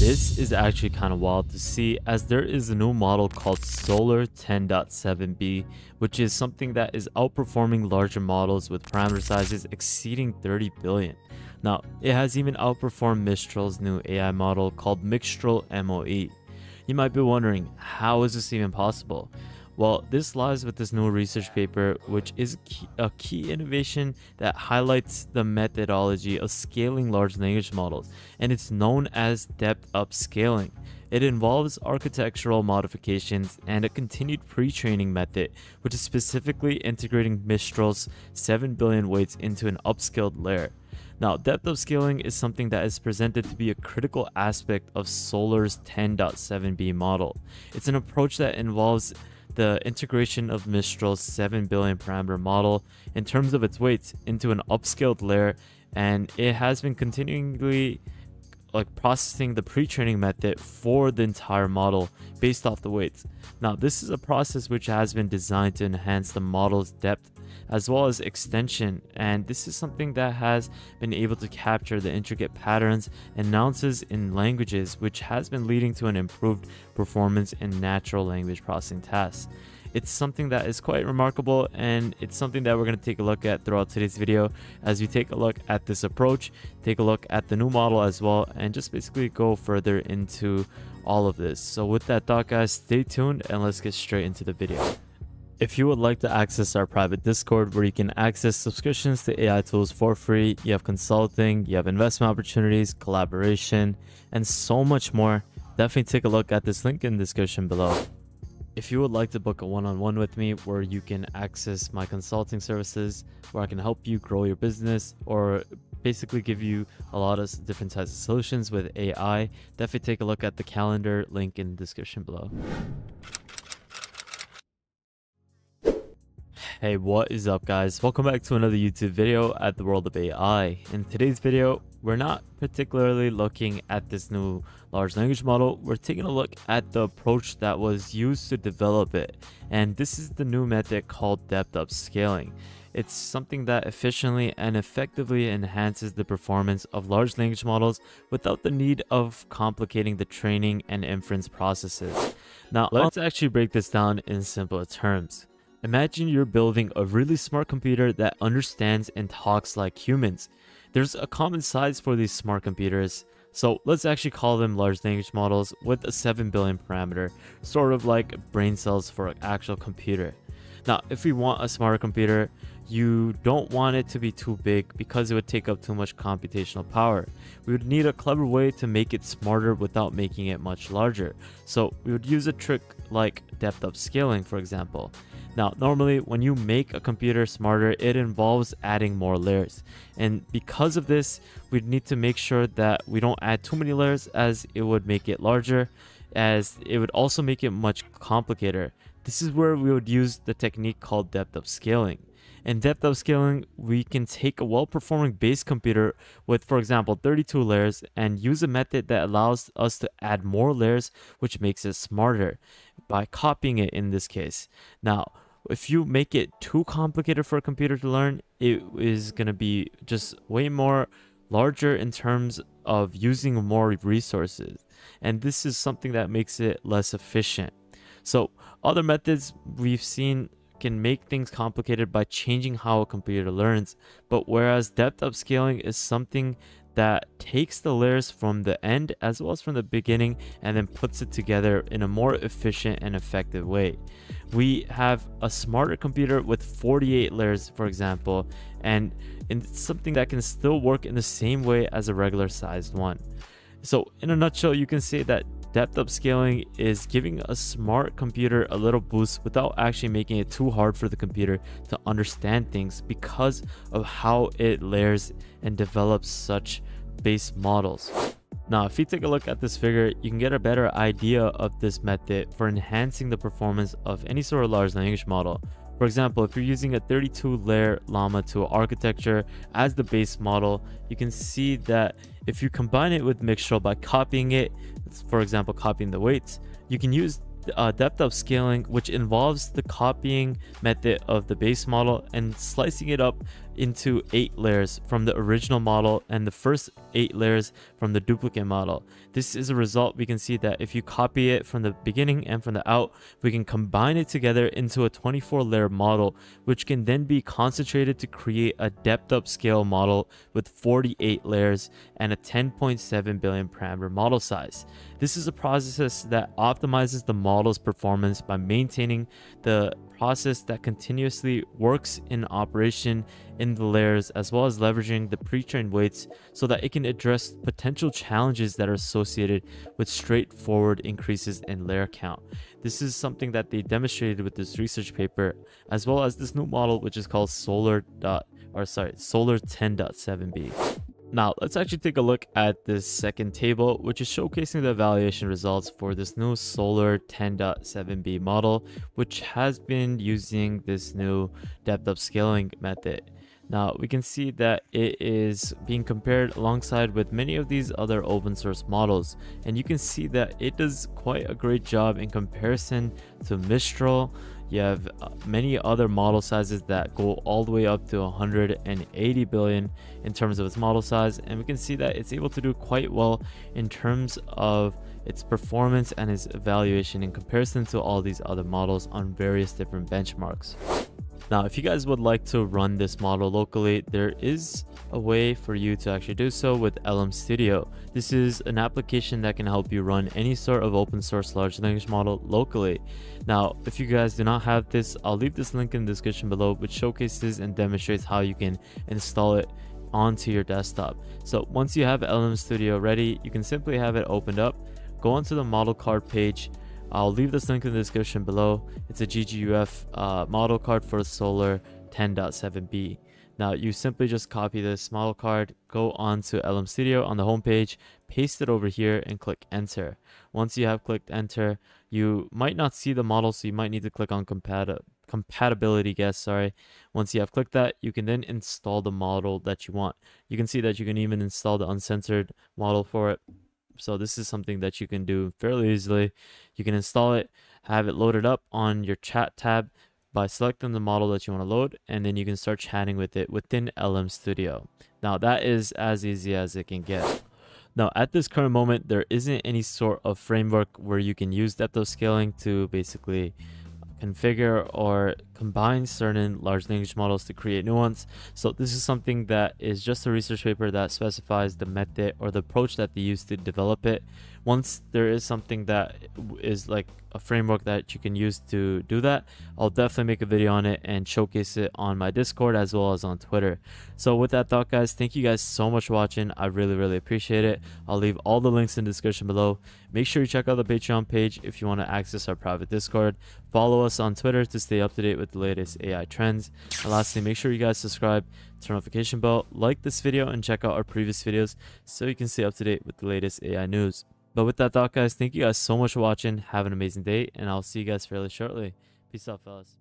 This is actually kind of wild to see, as there is a new model called Solar 10.7B, which is something that is outperforming larger models with parameter sizes exceeding 30 billion. Now, it has even outperformed Mistral's new AI model called Mixtral MOE. You might be wondering, how is this even possible? Well, this lies with this new research paper, which is a key innovation that highlights the methodology of scaling large language models, and it's known as depth-up scaling. It involves architectural modifications and a continued pre-training method, which is specifically integrating Mistral's 7 billion weights into an upscaled layer. Now, depth-up scaling is something that is presented to be a critical aspect of Solar's 10.7B model. It's an approach that involves the integration of Mistral's 7 billion parameter model in terms of its weights into an upscaled layer, and it has been continually processing the pre-training method for the entire model based off the weights. Now, this is a process which has been designed to enhance the model's depth as well as extension, and this is something that has been able to capture the intricate patterns and nuances in languages, which has been leading to an improved performance in natural language processing tasks. It's something that is quite remarkable, and it's something that we're going to take a look at throughout today's video as we take a look at this approach, take a look at the new model as well, and just basically go further into all of this. So with that thought, guys, stay tuned and let's get straight into the video. If you would like to access our private Discord where you can access subscriptions to AI tools for free, you have consulting, you have investment opportunities, collaboration, and so much more, definitely take a look at this link in the description below. If you would like to book a one-on-one with me where you can access my consulting services, where I can help you grow your business or basically give you a lot of different types of solutions with AI, definitely take a look at the calendar link in the description below. Hey, what is up, guys? Welcome back to another YouTube video at the World of AI. In today's video, we're not particularly looking at this new large language model. We're taking a look at the approach that was used to develop it. And this is the new method called depth-up scaling. It's something that efficiently and effectively enhances the performance of large language models without the need of complicating the training and inference processes. Now, let's actually break this down in simpler terms. Imagine you're building a really smart computer that understands and talks like humans. There's a common size for these smart computers, so let's actually call them large language models with a 7 billion parameter, sort of like brain cells for an actual computer. Now, if we want a smarter computer, you don't want it to be too big because it would take up too much computational power. We would need a clever way to make it smarter without making it much larger. So we would use a trick like depth-up scaling, for example. Now, normally when you make a computer smarter, it involves adding more layers. And because of this, we'd need to make sure that we don't add too many layers, as it would make it larger, as it would also make it much complicated. This is where we would use the technique called depth-up scaling. In depth-up scaling, we can take a well-performing base computer with, for example, 32 layers and use a method that allows us to add more layers, which makes it smarter by copying it in this case. Now, if you make it too complicated for a computer to learn, it is going to be just way more larger in terms of using more resources. And this is something that makes it less efficient. So other methods we've seen can make things complicated by changing how a computer learns, but whereas depth-up scaling is something that takes the layers from the end as well as from the beginning and then puts it together in a more efficient and effective way. We have a smarter computer with 48 layers, for example, and it's something that can still work in the same way as a regular sized one. So in a nutshell, you can say that depth-up scaling is giving a smart computer a little boost without actually making it too hard for the computer to understand things because of how it layers and develops such base models. Now, if you take a look at this figure, you can get a better idea of this method for enhancing the performance of any sort of large language model. For example, if you're using a 32-layer Llama 2 architecture as the base model, you can see that if you combine it with Mixtral by copying it, for example, copying the weights, you can use depth-up scaling, which involves the copying method of the base model and slicing it up into 8 layers from the original model and the first 8 layers from the duplicate model. This is a result we can see that if you copy it from the beginning and from the out, we can combine it together into a 24 layer model, which can then be concentrated to create a depth up scale model with 48 layers and a 10.7 billion parameter model size. This is a process that optimizes the model's performance by maintaining the process that continuously works in operation in the layers, as well as leveraging the pre-trained weights so that it can address potential challenges that are associated with straightforward increases in layer count. This is something that they demonstrated with this research paper, as well as this new model, which is called Solar 10.7B. Now, let's actually take a look at this second table, which is showcasing the evaluation results for this new Solar 10.7B model, which has been using this new depth of scaling method. Now, we can see that it is being compared alongside with many of these other open source models, and you can see that it does quite a great job in comparison to Mistral. You have many other model sizes that go all the way up to 180 billion in terms of its model size, and we can see that it's able to do quite well in terms of its performance and its evaluation in comparison to all these other models on various different benchmarks. Now, if you guys would like to run this model locally, there is a way for you to actually do so with LM Studio. This is an application that can help you run any sort of open source large language model locally. Now, if you guys do not have this, I'll leave this link in the description below, which showcases and demonstrates how you can install it onto your desktop. So once you have LM Studio ready, you can simply have it opened up, go onto the model card page. I'll leave this link in the description below. It's a GGUF model card for Solar 10.7B. Now, you simply just copy this model card, go on to LM Studio on the homepage, paste it over here and click enter. Once you have clicked enter, you might not see the model, so you might need to click on compatibility guest, sorry. Once you have clicked that, you can then install the model that you want. You can see that you can even install the uncensored model for it. So this is something that you can do fairly easily. You can install it, have it loaded up on your chat tab by selecting the model that you want to load, and then you can start chatting with it within LM Studio. Now, that is as easy as it can get. Now, at this current moment, there isn't any sort of framework where you can use depth of scaling to basically configure or combine certain large language models to create new ones. So this is something that is just a research paper that specifies the method or the approach that they use to develop it. Once there is something that is like a framework that you can use to do that, I'll definitely make a video on it and showcase it on my Discord as well as on Twitter. So with that thought, guys, thank you guys so much for watching. I really appreciate it. I'll leave all the links in the description below. Make sure you check out the Patreon page if you want to access our private Discord. Follow us on Twitter to stay up to date with the latest AI trends. And lastly, make sure you guys subscribe, turn notification bell, like this video, and check out our previous videos so you can stay up to date with the latest AI news. But with that thought, guys, thank you guys so much for watching. Have an amazing day, and I'll see you guys fairly shortly. Peace out, fellas.